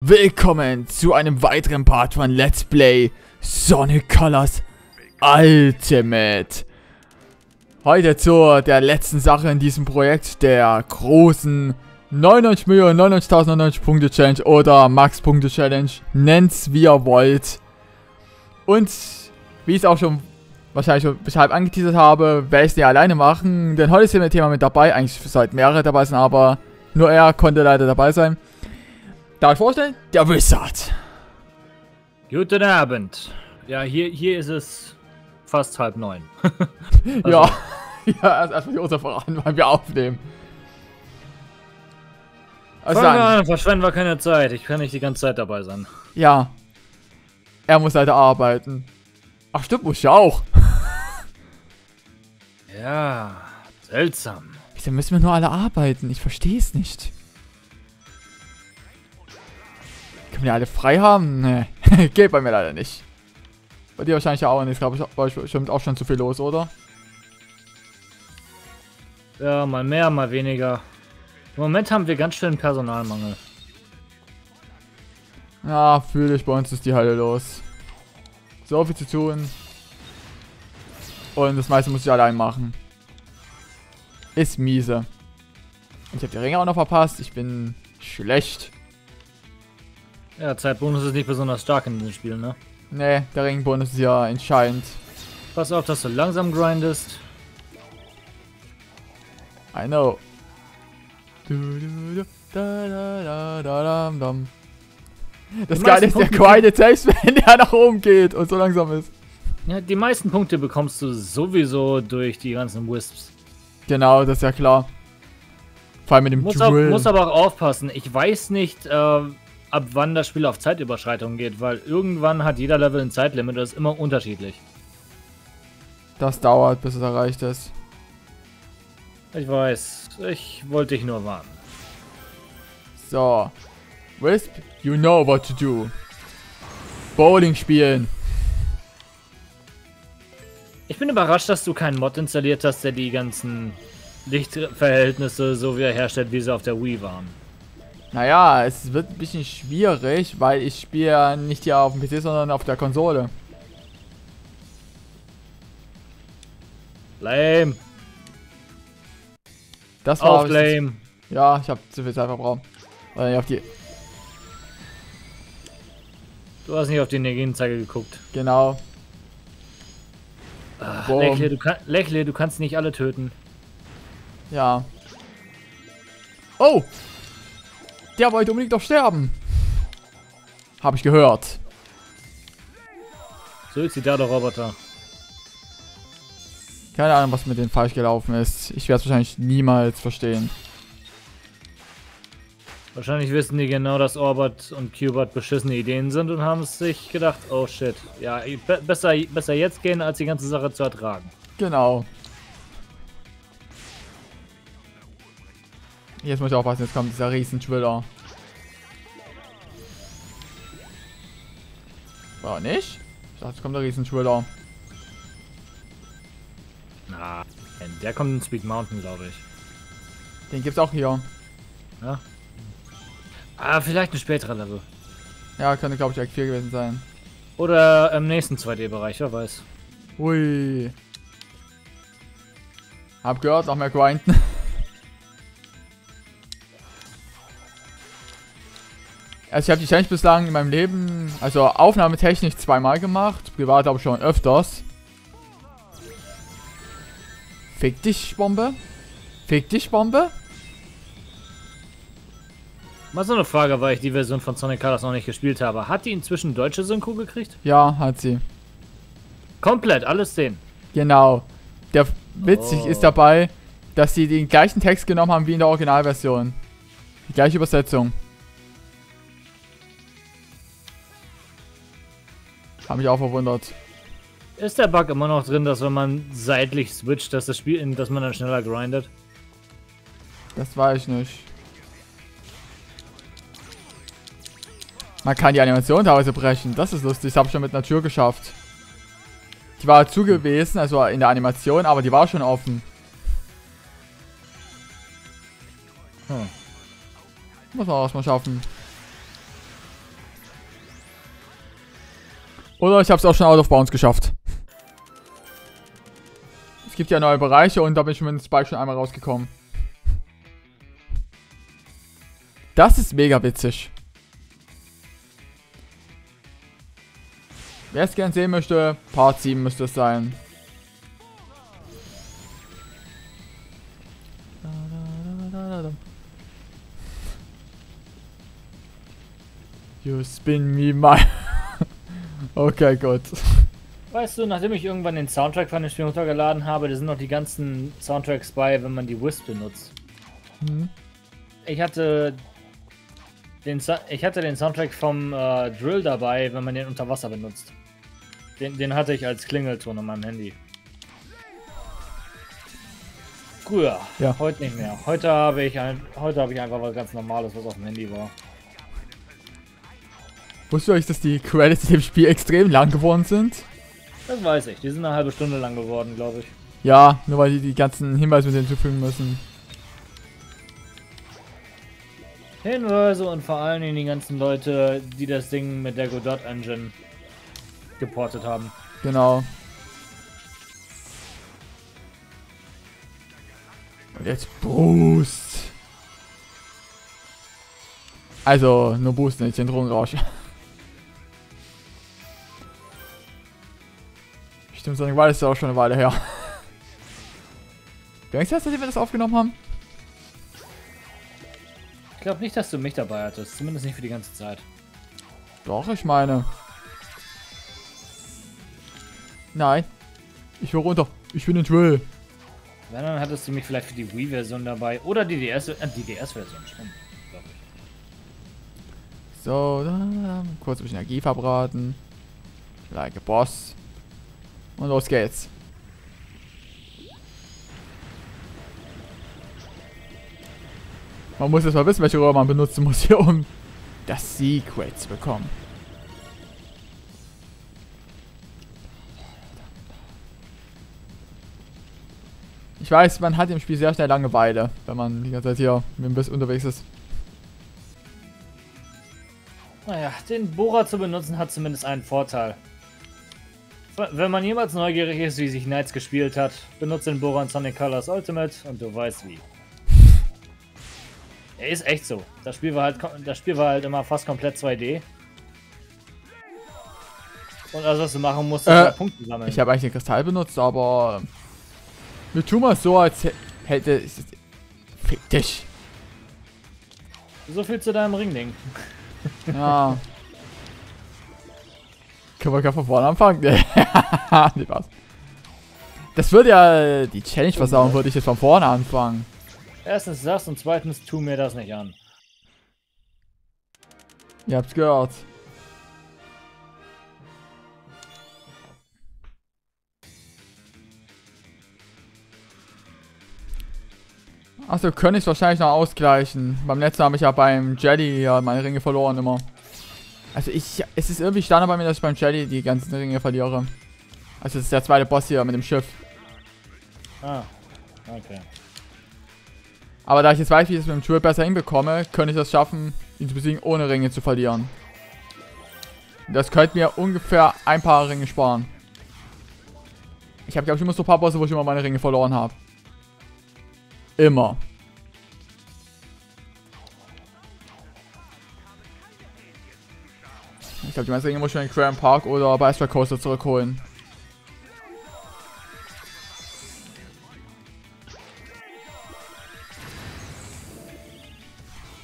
Willkommen zu einem weiteren Part von Let's Play Sonic Colors Ultimate. Heute zu der letzten Sache in diesem Projekt, der großen 99.099 Punkte Challenge oder Max Punkte Challenge, nennt's wie ihr wollt. Und wie ich es auch schon wahrscheinlich schon halb angeteasert habe, werde ich es nicht alleine machen, denn heute ist hier ein Thema mit dabei, eigentlich sollten mehrere dabei sein, aber nur er konnte leider dabei sein. Darf ich vorstellen? Der Wizard. Guten Abend. Ja, hier ist es fast 9:30. Also. Ja, erstmal die Uhrzeit voran, weil wir aufnehmen. Also dann, verschwenden wir keine Zeit. Ich kann nicht die ganze Zeit dabei sein. Ja. Er muss leider arbeiten. Ach stimmt, muss ich auch. Ja, seltsam. Wieso müssen wir nur alle arbeiten? Ich verstehe es nicht. Können wir alle frei haben? Nee, geht bei mir leider nicht. Bei dir wahrscheinlich auch nicht. Ich glaube, bei euch stimmt auch schon zu viel los, oder? Ja, mal mehr, mal weniger. Im Moment haben wir ganz schön Personalmangel. Ja, fühle ich. Bei uns ist die Hölle los. So viel zu tun. Und das meiste muss ich allein machen. Ist miese. Und ich habe die Ringe auch noch verpasst. Ich bin schlecht. Ja, Zeitbonus ist nicht besonders stark in diesem Spiel, ne? Ne, der Ringbonus ist ja entscheidend. Pass auf, dass du langsam grindest. I know. Das Geile ist, der grindet selbst, wenn der nach oben geht und so langsam ist. Ja, die meisten Punkte bekommst du sowieso durch die ganzen Wisps. Genau, das ist ja klar. Vor allem mit dem Drill. Du musst aber auch aufpassen. Ich weiß nicht, ab wann das Spiel auf Zeitüberschreitung geht, weil irgendwann hat jeder Level ein Zeitlimit, das ist immer unterschiedlich. Das dauert, bis es erreicht ist. Ich weiß, ich wollte dich nur warnen. So. Wisp, you know what to do. Bowling spielen. Ich bin überrascht, dass du keinen Mod installiert hast, der die ganzen Lichtverhältnisse so wiederherstellt, wie sie auf der Wii waren. Naja, es wird ein bisschen schwierig, weil ich spiele nicht hier auf dem PC, sondern auf der Konsole. Lame. Das war auch lame. Ja, ich habe zu viel Zeit verbraucht. Oder nicht auf die... Du hast nicht auf die Energieanzeige geguckt. Genau. Ach, Lächle, du kannst nicht alle töten. Ja. Oh! Der wollte unbedingt doch sterben. Habe ich gehört. Suizidaler Roboter. Keine Ahnung, was mit denen falsch gelaufen ist. Ich werde es wahrscheinlich niemals verstehen. Wahrscheinlich wissen die genau, dass Orbot und Cubot beschissene Ideen sind und haben es sich gedacht, oh shit. Ja, besser jetzt gehen, als die ganze Sache zu ertragen. Genau. Jetzt muss ich aufpassen, jetzt kommt dieser Riesen-Thriller. War nicht? Ich dachte, jetzt kommt der Riesen-Thriller. Na, der kommt in Speed Mountain, glaube ich. Den gibt's auch hier. Ja. Ah, vielleicht ein späterer Level. Ja, könnte, glaube ich, Act 4 gewesen sein. Oder im nächsten 2D-Bereich, wer weiß. Ui. Hab gehört, noch mehr grinden. Also ich habe die Challenge bislang in meinem Leben, also aufnahmetechnisch zweimal gemacht, privat aber schon öfters. Fick dich, Bombe. Fick dich, Bombe. Mal so eine Frage, weil ich die Version von Sonic Colors noch nicht gespielt habe. Hat die inzwischen deutsche Synchro gekriegt? Ja, hat sie. Komplett, alles sehen. Genau. Der witzig ist dabei, dass sie den gleichen Text genommen haben wie in der Originalversion. Die gleiche Übersetzung. Habe mich auch verwundert. Ist der Bug immer noch drin, dass wenn man seitlich switcht, dass das Spiel, dass man dann schneller grindet? Das weiß ich nicht. Man kann die Animation teilweise brechen. Das ist lustig. Das habe ich schon mit einer Tür geschafft. Die war zu gewesen, also in der Animation, aber die war schon offen. Muss man auch erstmal schaffen. Oder ich habe es auch schon out of bounds geschafft. Es gibt ja neue Bereiche und da bin ich mit dem Spike schon einmal rausgekommen. Das ist mega witzig. Wer es gern sehen möchte, Part 7 müsste es sein. You spin me my... Okay, gut. Weißt du, nachdem ich irgendwann den Soundtrack von dem Spiel runtergeladen habe, da sind noch die ganzen Soundtracks bei, wenn man die Wisp benutzt. Hm. Ich hatte den Soundtrack vom Drill dabei, wenn man den unter Wasser benutzt. Den hatte ich als Klingelton in meinem Handy. Früher, ja. Heute nicht mehr. Heute habe ich einfach was ganz Normales, was auf dem Handy war. Wusstet ihr euch, dass die Credits in dem Spiel extrem lang geworden sind? Das weiß ich. Die sind eine halbe Stunde lang geworden, glaube ich. Ja, nur weil die die ganzen Hinweise mit hinzufügen müssen. Hinweise und vor allen Dingen die ganzen Leute, die das Ding mit der Godot Engine geportet haben. Genau. Und jetzt Boost. Also, nur Boost, nicht den Drogenrausch. Stimmt, Sonic Wild ist ja auch schon eine Weile her. Denkst du, dass wir das aufgenommen haben? Ich glaube nicht, dass du mich dabei hattest. Zumindest nicht für die ganze Zeit. Doch, ich meine. Nein. Ich will runter. Ich bin ein Drill. Wenn, dann hattest du mich vielleicht für die Wii-Version dabei. Oder die DS-Version, stimmt. Glaube ich. So, dann kurz ein bisschen Energie verbraten. Like a Boss. Und los geht's. Man muss jetzt mal wissen, welche Röhre man benutzen muss hier, um das Secret zu bekommen. Ich weiß, man hat im Spiel sehr schnell Langeweile, wenn man die ganze Zeit hier mit dem Biss unterwegs ist. Naja, den Bohrer zu benutzen hat zumindest einen Vorteil. Wenn man jemals neugierig ist, wie sich Knights gespielt hat, benutze den Bohrer in Sonic Colors Ultimate und du weißt wie. Er ist echt so. Das Spiel war halt immer fast komplett 2D. Und alles, was du machen musst, ist Punkte sammeln. Ich habe eigentlich den Kristall benutzt, aber wir tun mal so, als hätte ich... Fick dich! So viel zu deinem Ringding. Ja. Können wir gar von vorne anfangen? Nee, Spaß. Das würde ja die Challenge versauen, würde ich jetzt von vorne anfangen. Erstens das und zweitens tu mir das nicht an. Ihr habt's gehört. Achso, könnte ich wahrscheinlich noch ausgleichen. Beim letzten habe ich ja beim Jelly meine Ringe verloren immer. Also es ist irgendwie Standard bei mir, dass ich beim Jelly die ganzen Ringe verliere. Also es ist der zweite Boss hier mit dem Schiff. Ah, okay. Aber da ich jetzt weiß, wie ich es mit dem Drill besser hinbekomme, könnte ich das schaffen, ihn zu besiegen, ohne Ringe zu verlieren. Das könnte mir ungefähr ein paar Ringe sparen. Ich habe, glaube ich, immer so ein paar Bosse, wo ich immer meine Ringe verloren habe. Immer. Ich glaube, die meisten Ringe muss ich in Cram Park oder bei Astra Coaster zurückholen.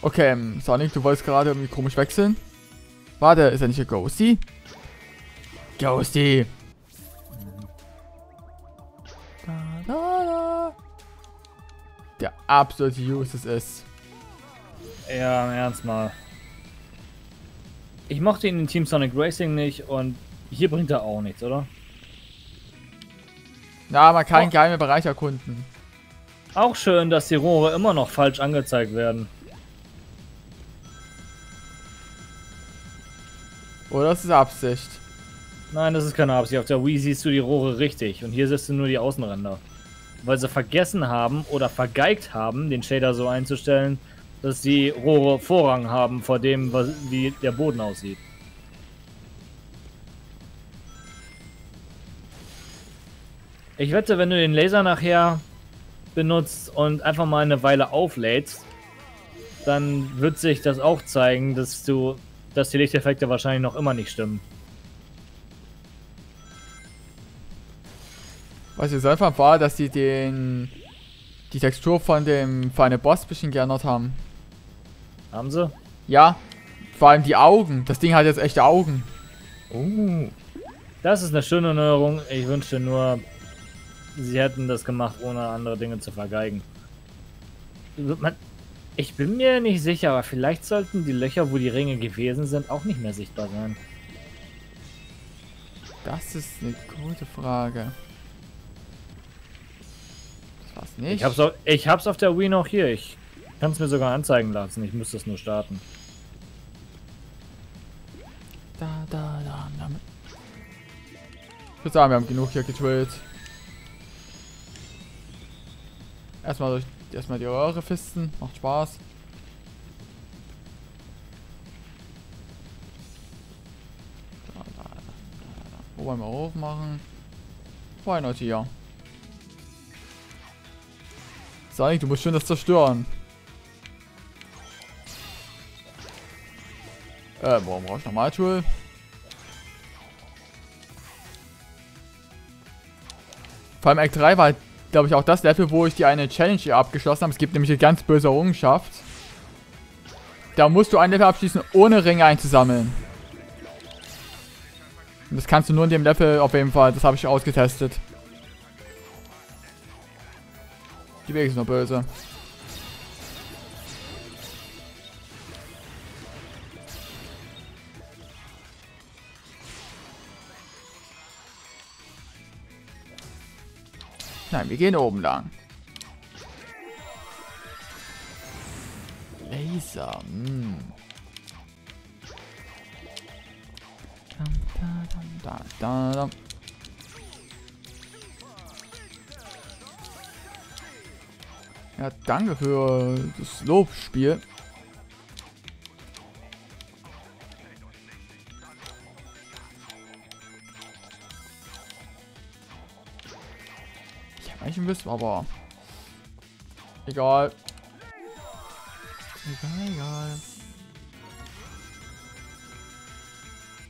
Okay, Sonic, du wolltest gerade irgendwie komisch wechseln. Warte, ist er nicht hier Ghosty? Ghosty! Der absolute Uses ist. Ja, im Ernst mal. Ich mochte ihn in Team Sonic Racing nicht und hier bringt er auch nichts, oder? Na, man kann geheime Bereiche erkunden. Auch schön, dass die Rohre immer noch falsch angezeigt werden. Oder das ist Absicht? Nein, das ist keine Absicht. Auf der Wii siehst du die Rohre richtig und hier siehst du nur die Außenränder. Weil sie vergessen haben oder vergeigt haben, den Shader so einzustellen, dass die Rohre Vorrang haben vor dem, wie der Boden aussieht. Ich wette, wenn du den Laser nachher benutzt und einfach mal eine Weile auflädst, dann wird sich das auch zeigen, dass die Lichteffekte wahrscheinlich noch immer nicht stimmen. Was jetzt einfach war, dass sie die Textur von dem Boss ein bisschen geändert haben. Haben sie? Ja, vor allem die Augen. Das Ding hat jetzt echte Augen. Das ist eine schöne Neuerung. Ich wünschte nur, sie hätten das gemacht, ohne andere Dinge zu vergeigen. Ich bin mir nicht sicher, aber vielleicht sollten die Löcher, wo die Ringe gewesen sind, auch nicht mehr sichtbar sein. Das ist eine gute Frage. Das war's nicht. Ich hab's auf der Wii noch hier. Ich kann es mir sogar anzeigen lassen. Ich müsste es nur starten. Da. Ich würde sagen, wir haben genug hier getrillt. Erstmal die Röhre fisten, macht Spaß. Da. Wobei wir hoch machen. Why not hier? Sonic, du musst schön das zerstören. Warum brauche ich nochmal Tool? Vor allem Act 3 war halt, glaube ich, auch das Level, wo ich die eine Challenge hier abgeschlossen habe. Es gibt nämlich eine ganz böse Errungenschaft. Da musst du ein Level abschließen, ohne Ringe einzusammeln. Und das kannst du nur in dem Level auf jeden Fall. Das habe ich ausgetestet. Die Wege sind noch böse. Nein, wir gehen oben lang. Laser. Da. Ja, danke für das Lobspiel. Wissen, aber egal.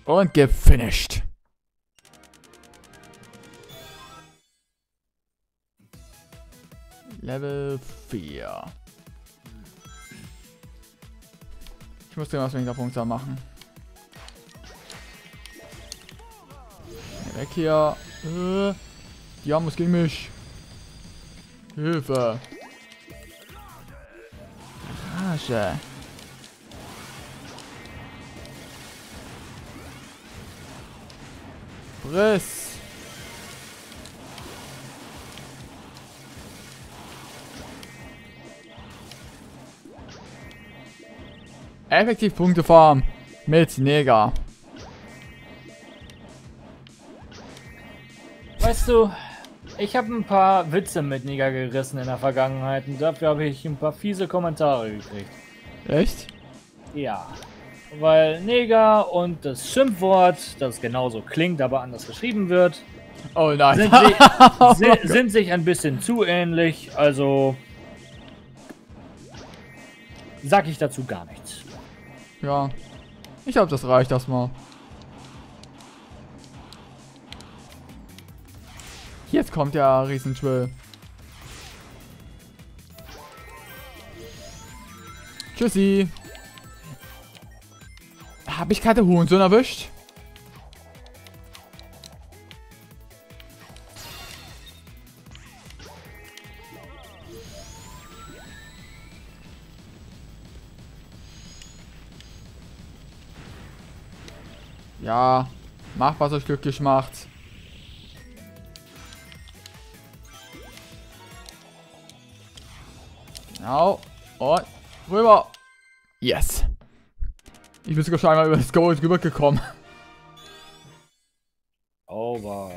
Und gefinished. Level 4. Ich muss irgendwas wegen der Punkte machen. Weg hier. Ja, muss gegen mich. Hilfe! Rage! Briss! Effektiv Punktefarm mit Neger. Weißt du, ich habe ein paar Witze mit Neger gerissen in der Vergangenheit und dafür habe ich ein paar fiese Kommentare gekriegt. Echt? Ja. Weil Neger und das Schimpfwort, das genauso klingt, aber anders geschrieben wird, oh nein. Sind sich ein bisschen zu ähnlich, also sag ich dazu gar nichts. Ja, ich glaube, das reicht erstmal. Jetzt kommt der Riesentwill. Tschüssi. Hab ich gerade Hurensohn erwischt? Ja, macht, was euch glücklich macht. Genau. Und rüber. Yes. Ich bin sogar schon einmal über das Gold rübergekommen. Over.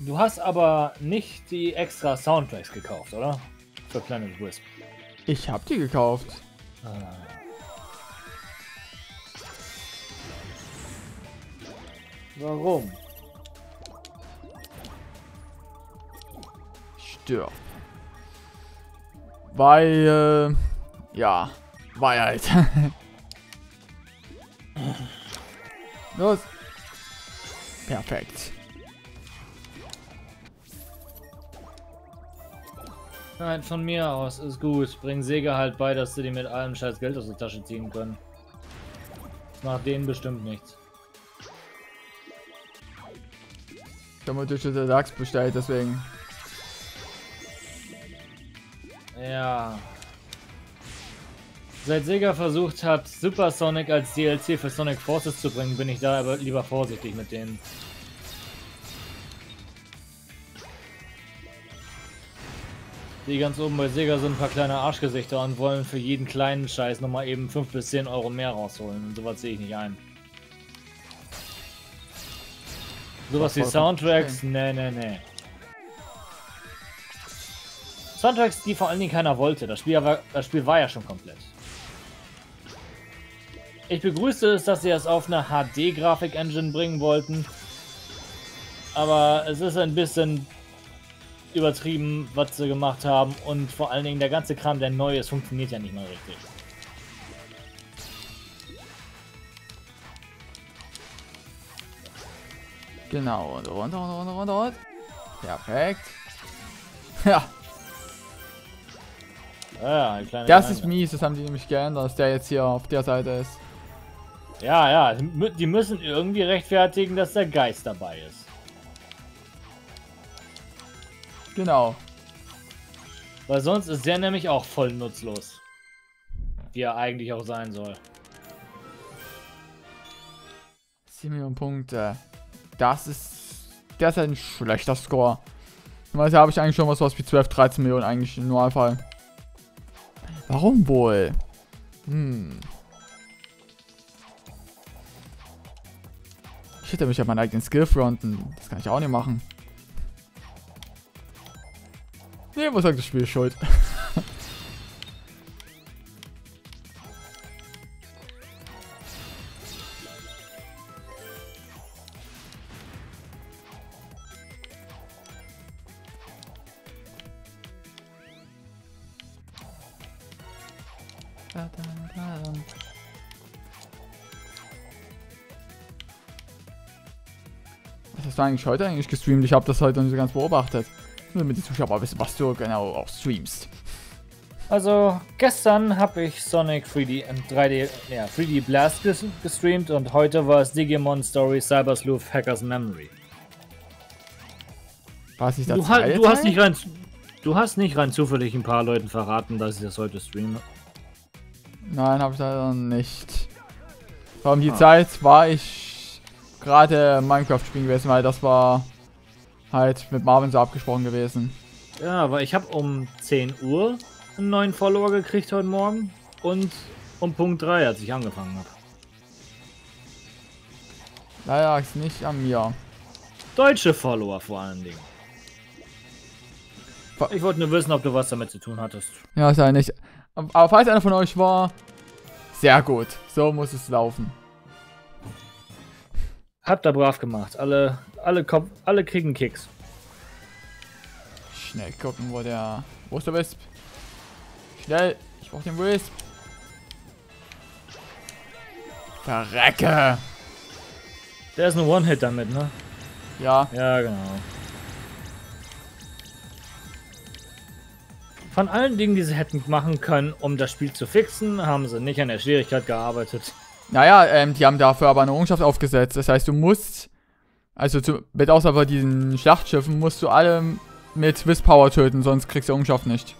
Du hast aber nicht die extra Soundtracks gekauft, oder? Für Planet Wisp. Ich hab die gekauft. Warum? Stirb. Weil, ja, Wahrheit. Los. Perfekt. Nein, von mir aus ist gut. Bring Sega halt bei, dass sie die mit allem scheiß Geld aus der Tasche ziehen können. Das macht denen bestimmt nichts. Ich habe mir durch den Lachs bestellt, deswegen. Ja. Seit Sega versucht hat, Super Sonic als DLC für Sonic Forces zu bringen, bin ich da aber lieber vorsichtig mit denen. Die ganz oben bei Sega sind ein paar kleine Arschgesichter und wollen für jeden kleinen Scheiß nochmal eben 5 bis 10 Euro mehr rausholen. Und sowas sehe ich nicht ein. Sowas wie Soundtracks? Nee, nee, nee. Soundtracks, die vor allen Dingen keiner wollte. Das Spiel war ja schon komplett. Ich begrüße es, dass sie es auf eine HD-Grafik-Engine bringen wollten. Aber es ist ein bisschen übertrieben, was sie gemacht haben. Und vor allen Dingen der ganze Kram, der neu ist, funktioniert ja nicht mal richtig. Genau, und runter. Perfekt. Ja. Ja, ein kleiner. Das ist mies, das haben die nämlich geändert, dass der jetzt hier auf der Seite ist. Ja, ja, die müssen irgendwie rechtfertigen, dass der Geist dabei ist. Genau. Weil sonst ist der nämlich auch voll nutzlos. Wie er eigentlich auch sein soll. 7 Millionen Punkte. Das ist ein schlechter Score. Normalerweise habe ich eigentlich schon was wie 12, 13 Millionen eigentlich im Normalfall. Warum wohl? Ich hätte mich ja meinen eigenen Skill fronten. Das kann ich auch nicht machen. Nee, wo sagt das Spiel schuld? Was hast du eigentlich heute eigentlich gestreamt? Ich habe das heute nicht so ganz beobachtet. Damit die Zuschauer wissen, was du genau auch streamst. Also gestern habe ich Sonic 3D Blast gestreamt und heute war es Digimon Story Cyber Sleuth Hackers Memory. Was ich dazu du hast nicht rein zufällig ein paar Leuten verraten, dass ich das heute streame. Nein, habe ich leider nicht. Vor allem die Zeit war ich gerade Minecraft spielen gewesen, weil das war halt mit Marvin so abgesprochen gewesen. Ja, aber ich habe um 10 Uhr einen neuen Follower gekriegt heute Morgen und um Punkt 3, als ich angefangen habe. Leider ist nicht an mir. Deutsche Follower vor allen Dingen. Ich wollte nur wissen, ob du was damit zu tun hattest. Ja, ist ja nicht. Aber falls einer von euch war, sehr gut. So muss es laufen. Habt ihr brav gemacht. Alle kriegen Kicks. Schnell gucken, wo der... Wo ist der Wisp? Schnell! Ich brauch den Wisp! Verrecke! Der ist ein One-Hit damit, ne? Ja. Ja, genau. Von allen Dingen, die sie hätten machen können, um das Spiel zu fixen, haben sie nicht an der Schwierigkeit gearbeitet. Naja, die haben dafür aber eine Errungenschaft aufgesetzt. Das heißt, du musst, also mit Ausnahme von diesen Schlachtschiffen, musst du alle mit Wisp Power töten, sonst kriegst du Errungenschaft nicht.